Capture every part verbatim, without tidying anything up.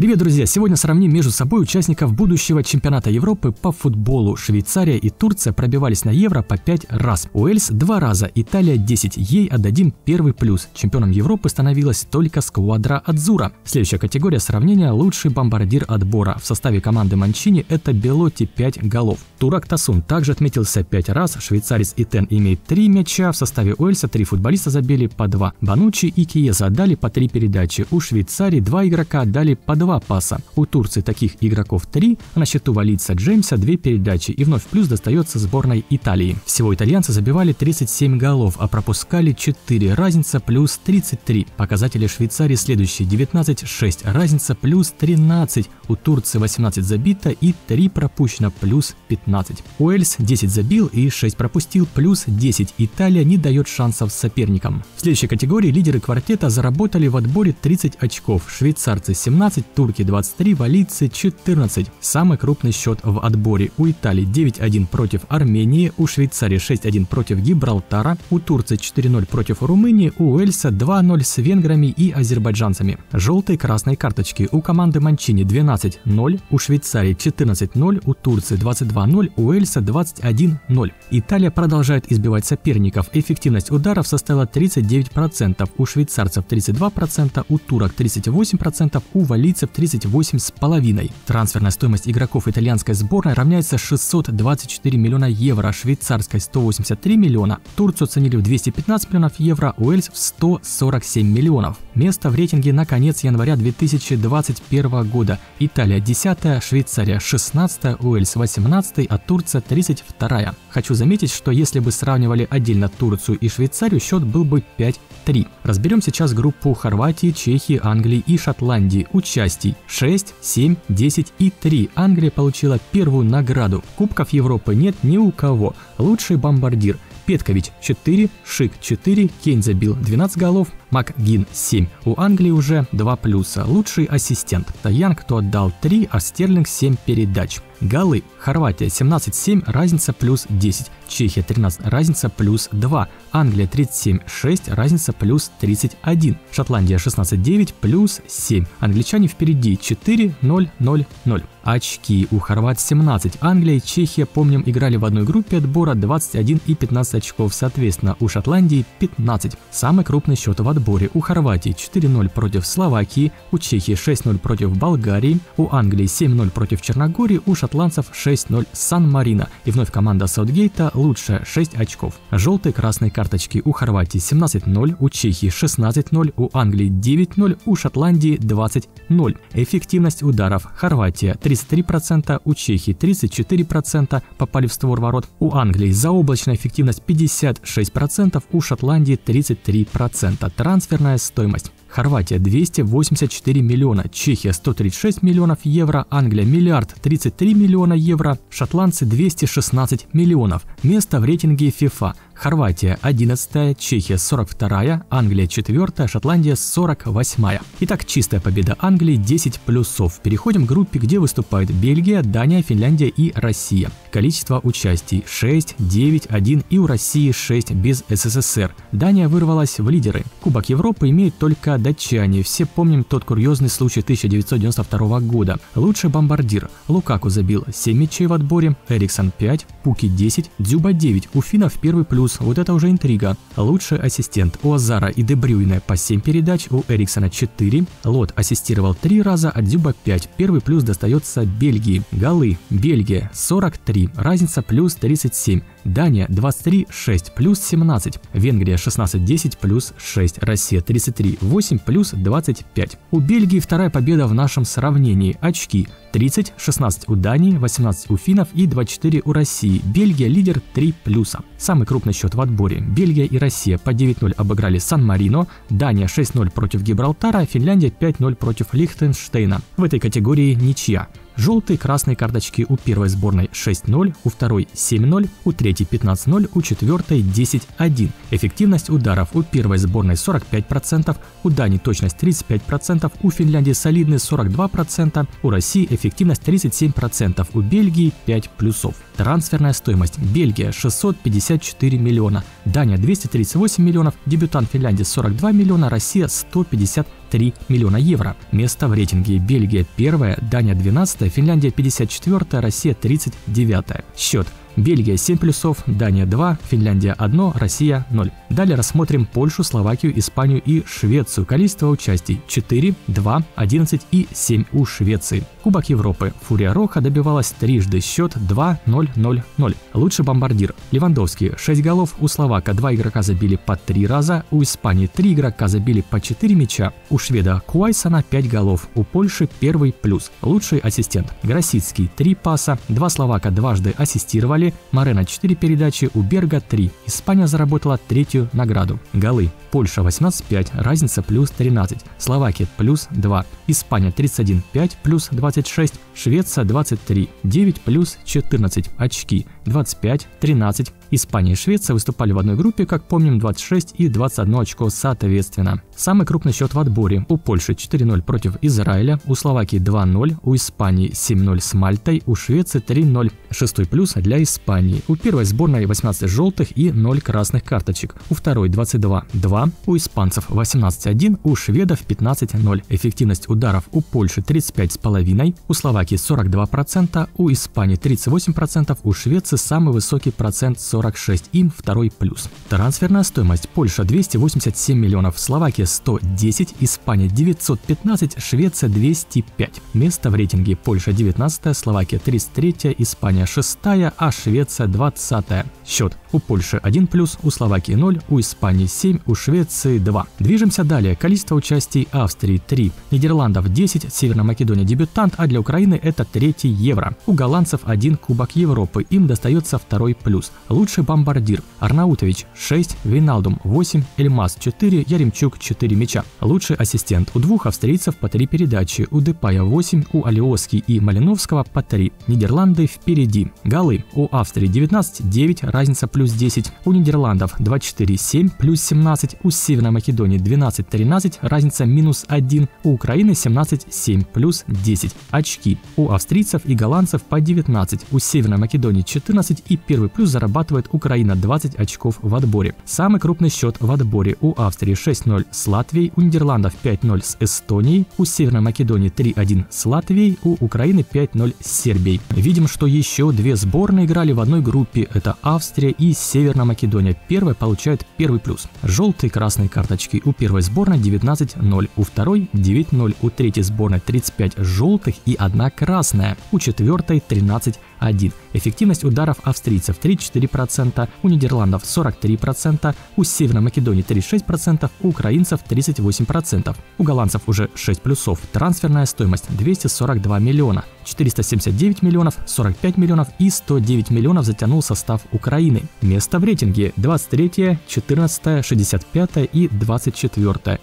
Привет, друзья! Сегодня сравним между собой участников будущего чемпионата Европы по футболу. Швейцария и Турция пробивались на Евро по пять раз, Уэльс два раза, Италия десять. Ей отдадим первый плюс. Чемпионом Европы становилась только Скуадра Адзурра. Следующая категория сравнения — лучший бомбардир отбора. В составе команды Манчини это Белотти, пять голов. Турак Тасун также отметился пять раз, швейцарец Итен имеет три мяча, в составе Уэльса три футболиста забили по два. Бонуччи и Киеза отдали по три передачи, у Швейцарии два игрока отдали по два паса. У Турции таких игроков три, а на счету Валлиса Джеймса две передачи, и вновь плюс достается сборной Италии. Всего итальянцы забивали тридцать семь голов, а пропускали четыре, разница плюс тридцать три. Показатели Швейцарии следующие: девятнадцать шесть, разница плюс тринадцать, у Турции восемнадцать забито и три пропущено, плюс пятнадцать. Уэльс десять забил и шесть пропустил, плюс десять. Италия не дает шансов соперникам. В следующей категории лидеры квартета заработали в отборе тридцать очков, швейцарцы семнадцать, турки двадцать три, валлийцы четырнадцать. Самый крупный счет в отборе: у Италии девять один против Армении, у Швейцарии шесть один против Гибралтара, у Турции четыре ноль против Румынии, у Уэльса два ноль с венграми и азербайджанцами. Желтые красные карточки: у команды Манчини двенадцать ноль, у Швейцарии четырнадцать ноль, у Турции двадцать два ноль, у Уэльса двадцать один ноль. Италия продолжает избивать соперников. Эффективность ударов составила тридцать девять процентов, у швейцарцев тридцать два процента, у турок тридцать восемь процентов, у валлийцев тридцать восемь с половиной. Трансферная стоимость игроков итальянской сборной равняется шестьсот двадцать четыре миллиона евро, швейцарской сто восемьдесят три миллиона, Турцию оценили в двести пятнадцать миллионов евро, Уэльс в сто сорок семь миллионов. Место в рейтинге на конец января две тысячи двадцать первого года: Италия десятая, Швейцария шестнадцатая, Уэльс восемнадцатая, а Турция тридцать вторая. Хочу заметить, что если бы сравнивали отдельно Турцию и Швейцарию, счет был бы пять три. Разберем сейчас группу Хорватии, Чехии, Англии и Шотландии. Участие: шесть, семь, десять и три. Англия получила первую награду. Кубков Европы нет ни у кого. Лучший бомбардир: Петкович четыре, Шик четыре, Кейн забил двенадцать голов, Макгин семь. У Англии уже два плюса. Лучший ассистент: Таян, кто отдал три, а Стерлинг семь передач. Голы: Хорватия семнадцать семь, разница плюс десять, Чехия тринадцать, разница плюс два, Англия тридцать семь шесть, разница плюс тридцать один, Шотландия шестнадцать девять, плюс семь. Англичане впереди четыре ноль ноль ноль. Очки: у хорват семнадцать. Англия и Чехия, помним, играли в одной группе отбора, двадцать один и пятнадцать очков соответственно, у Шотландии пятнадцать. Самый крупный счет в отборе: у Хорватии четыре ноль против Словакии, у Чехии шесть ноль против Болгарии, у Англии семь ноль против Черногории, у шотландцев шесть ноль Сан Марина. И вновь команда Саутгейта лучшая, шесть очков. Желтые красные карточки: у Хорватии семнадцать ноль, у Чехии шестнадцать ноль, у Англии девять ноль, у Шотландии двадцать ноль. Эффективность ударов: Хорватия тридцать три процента, у Чехии тридцать четыре процента попали в створ ворот, у Англии заоблачная эффективность пятьдесят шесть процентов, у Шотландии тридцать три процента. Трансферная стоимость: Хорватия двести восемьдесят четыре миллиона, Чехия сто тридцать шесть миллионов евро, Англия миллиард тридцать три миллиона евро, шотландцы двести шестнадцать миллионов. Место в рейтинге FIFA: Хорватия одиннадцатая, Чехия сорок вторая, Англия четвёртая, Шотландия сорок восьмая. Итак, чистая победа Англии, десять плюсов. Переходим к группе, где выступают Бельгия, Дания, Финляндия и Россия. Количество участий: шесть, девять, один, и у России шесть, без СССР. Дания вырвалась в лидеры. Кубок Европы имеет только датчане. Все помним тот курьезный случай тысяча девятьсот девяносто второго года. Лучший бомбардир: Лукаку забил семь мячей в отборе, Эриксон пять, Пуки десять, Дзюба девять. У финнов первый плюс. Вот это уже интрига. Лучший ассистент: у Азара и Дебрюйна по семь передач, у Эриксона четыре. Лот ассистировал три раза, а Дзюба пять. Первый плюс достается Бельгии. Голы: Бельгия сорок три, разница плюс тридцать семь. Дания двадцать три шесть, плюс семнадцать. Венгрия шестнадцать десять, плюс шесть. Россия тридцать три восемь, плюс двадцать пять. У Бельгии вторая победа в нашем сравнении. Очки: тридцать, шестнадцать у Дании, восемнадцать у финнов и двадцать четыре у России. Бельгия лидер, три плюса. Самый крупный счет в отборе: Бельгия и Россия по девять ноль обыграли Сан-Марино, Дания шесть ноль против Гибралтара, Финляндия пять ноль против Лихтенштейна. В этой категории ничья. Желтые красные карточки: у первой сборной шесть ноль, у второй семь ноль, у третьей пятнадцать ноль, у четвертой десять один. Эффективность ударов: у первой сборной сорок пять процентов, у Дании точность тридцать пять процентов, у Финляндии солидные сорок два процента, у России эффективность тридцать семь процентов, у Бельгии пять плюсов. Трансферная стоимость: Бельгия шестьсот пятьдесят четыре миллиона, Дания двести тридцать восемь миллионов, дебютант Финляндии сорок два миллиона, Россия сто пятьдесят три миллиона евро. Место в рейтинге: Бельгия первое, Дания двенадцатое, Финляндия пятьдесят четвёртое, Россия тридцать девятое. Счет: Бельгия семь плюсов, Дания два, Финляндия один, Россия ноль. Далее рассмотрим Польшу, Словакию, Испанию и Швецию. Количество участий четыре, два, одиннадцать и семь у Швеции. Кубок Европы. Фурия Роха добивалась трижды, счет два ноль ноль ноль. Лучший бомбардир. Левандовский. шесть голов. У словака два игрока забили по три раза, у Испании три игрока забили по четыре мяча, у шведа Куайсона пять голов, у Польши первый плюс. Лучший ассистент. Гросицкий. три паса, два словака дважды ассистировали, Марина четыре передачи, у Берга три. Испания заработала третью награду. Голы. Польша восемнадцать пять, разница плюс тринадцать. Словакия плюс два. Испания тридцать один пять, плюс двадцать шесть. Швеция двадцать три девять, плюс четырнадцать. Очки двадцать пять тринадцать. Испания и Швеция выступали в одной группе, как помним, двадцать шесть и двадцать одно очко соответственно. Самый крупный счет в отборе. У Польши четыре ноль против Израиля, у Словакии два ноль, у Испании семь ноль с Мальтой, у Швеции три ноль. Шестой плюс для Испании. У первой сборной восемнадцать желтых и ноль красных карточек. У второй двадцать два два, у испанцев восемнадцать один, у шведов пятнадцать ноль. Эффективность ударов у Польши тридцать пять и пять десятых процента, у Словакии сорок два процента, у Испании тридцать восемь процентов, у Швеции самый высокий процент сорок шесть процентов, им второй плюс. Трансферная стоимость. Польша двести восемьдесят семь миллионов, Словакия сто десять, Испания девятьсот пятнадцать, Швеция двести пять. Место в рейтинге. Польша девятнадцатое, Словакия тридцать третье, Испания шестая, а Швеция двадцатая. Счет. У Польши один плюс, у Словакии ноль, у Испании семь, у Швеции два. Движемся далее. Количество участий Австрии три, Нидерландов десять, Северная Македония дебютант, а для Украины это третий евро. У голландцев один Кубок Европы, им достается второй плюс. Лучший бомбардир. Арнаутович шесть, Винальдум восемь, Эльмаз четыре, Яремчук четыре мяча. Лучший ассистент. У двух австрийцев по три передачи, у Депая восемь, у Алиоски и Малиновского по три. Нидерланды впереди. Голы. У Австрии девятнадцать девять, разница плюс плюс десять, у Нидерландов двадцать четыре семь, плюс семнадцать, у Северной Македонии двенадцать тринадцать, разница минус один, у Украины семнадцать семь, плюс десять. Очки. У австрийцев и голландцев по девятнадцать, у Северной Македонии четырнадцать, и первый плюс зарабатывает Украина двадцать очков в отборе. Самый крупный счет в отборе. У Австрии шесть ноль с Латвией, у Нидерландов пять ноль с Эстонией, у Северной Македонии три один с Латвией, у Украины пять ноль с Сербией. Видим, что еще две сборные играли в одной группе, это Австрия и Северная Македония. Первая получает первый плюс. Желтые и красные карточки. У первой сборной девятнадцать ноль, у второй девять ноль, у третьей сборной тридцать пять желтых и одна красная, у четвертой тринадцать один. Эффективность ударов австрийцев тридцать четыре процента, у Нидерландов сорок три процента, у Северной Македонии тридцать шесть процентов, у украинцев тридцать восемь процентов. У голландцев уже шесть плюсов. Трансферная стоимость двести сорок два миллиона, четыреста семьдесят девять миллионов, сорок пять миллионов и сто девять миллионов затянул состав Украины. Место в рейтинге: двадцать три, четырнадцать, шестьдесят пять и двадцать четыре.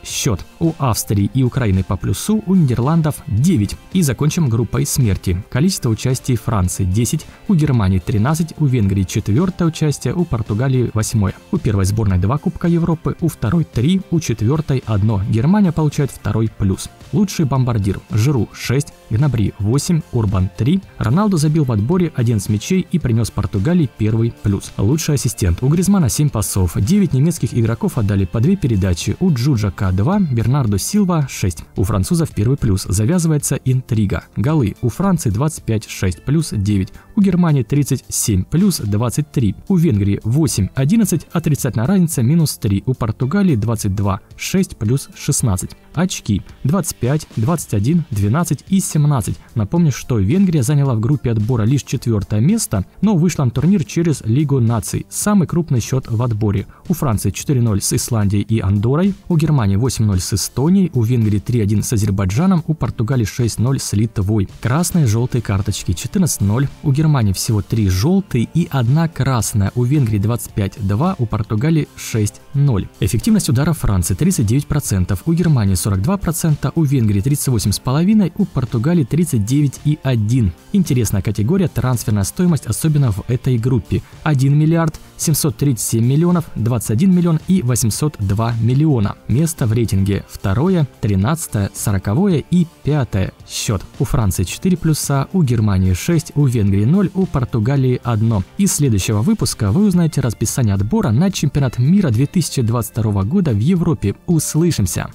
Счет. У Австрии и Украины по плюсу, у Нидерландов девять. И закончим группой смерти. Количество участий Франции десять, у Германии тринадцать, у Венгрии четыре участие, у Португалии восемь. У первой сборной два Кубка Европы, у второй три, у четвертой один. Германия получает второй плюс. Лучший бомбардир. Жиру шесть, Гнабри восемь, Урбан три. Роналду забил в отборе одиннадцать мячей и принес Португалии первый плюс. Лучший ассистент. У Гризмана семь пасов, девять немецких игроков отдали по две передачи, у Джуджака два, Бернарду Силва шесть. У французов первый плюс. Завязывается интрига. Голы. У Франции двадцать пять шесть, плюс девять. У Германии тридцать семь, плюс двадцать три. У Венгрии восемь одиннадцать, отрицательная разница минус три. У Португалии двадцать два шесть, плюс шестнадцать. Очки. двадцать пять, двадцать один, двенадцать и семнадцать. Напомню, что Венгрия заняла в группе отбора лишь четвертое место, но вышла на турнир через Лигу наций. Самый крупный счет в отборе. У Франции четыре ноль с Исландией и Андоррой, у Германии восемь ноль с Эстонией, у Венгрии три один с Азербайджаном, у Португалии шесть ноль с Литвой. Красные и желтые карточки. четырнадцать ноль. У Германии всего три желтые и одна красная. У Венгрии двадцать пять два, у Португалии шесть ноль. Эффективность удара Франции тридцать девять процентов, у Германии сорок два процента, у Венгрии тридцать восемь и пять десятых, у Португалии тридцать девять и один. Интересная категория — трансферная стоимость, особенно в этой группе. один миллиард семьсот тридцать семь миллионов, двадцать один миллион и восемьсот два миллиона. Место в рейтинге: второе, тринадцатое, сороковое и пятое. Счет. У Франции четыре плюса, у Германии шесть, у Венгрии ноль, у Португалии один. Из следующего выпуска вы узнаете расписание отбора на чемпионат мира две тысячи двадцать второго года в Европе. Услышимся!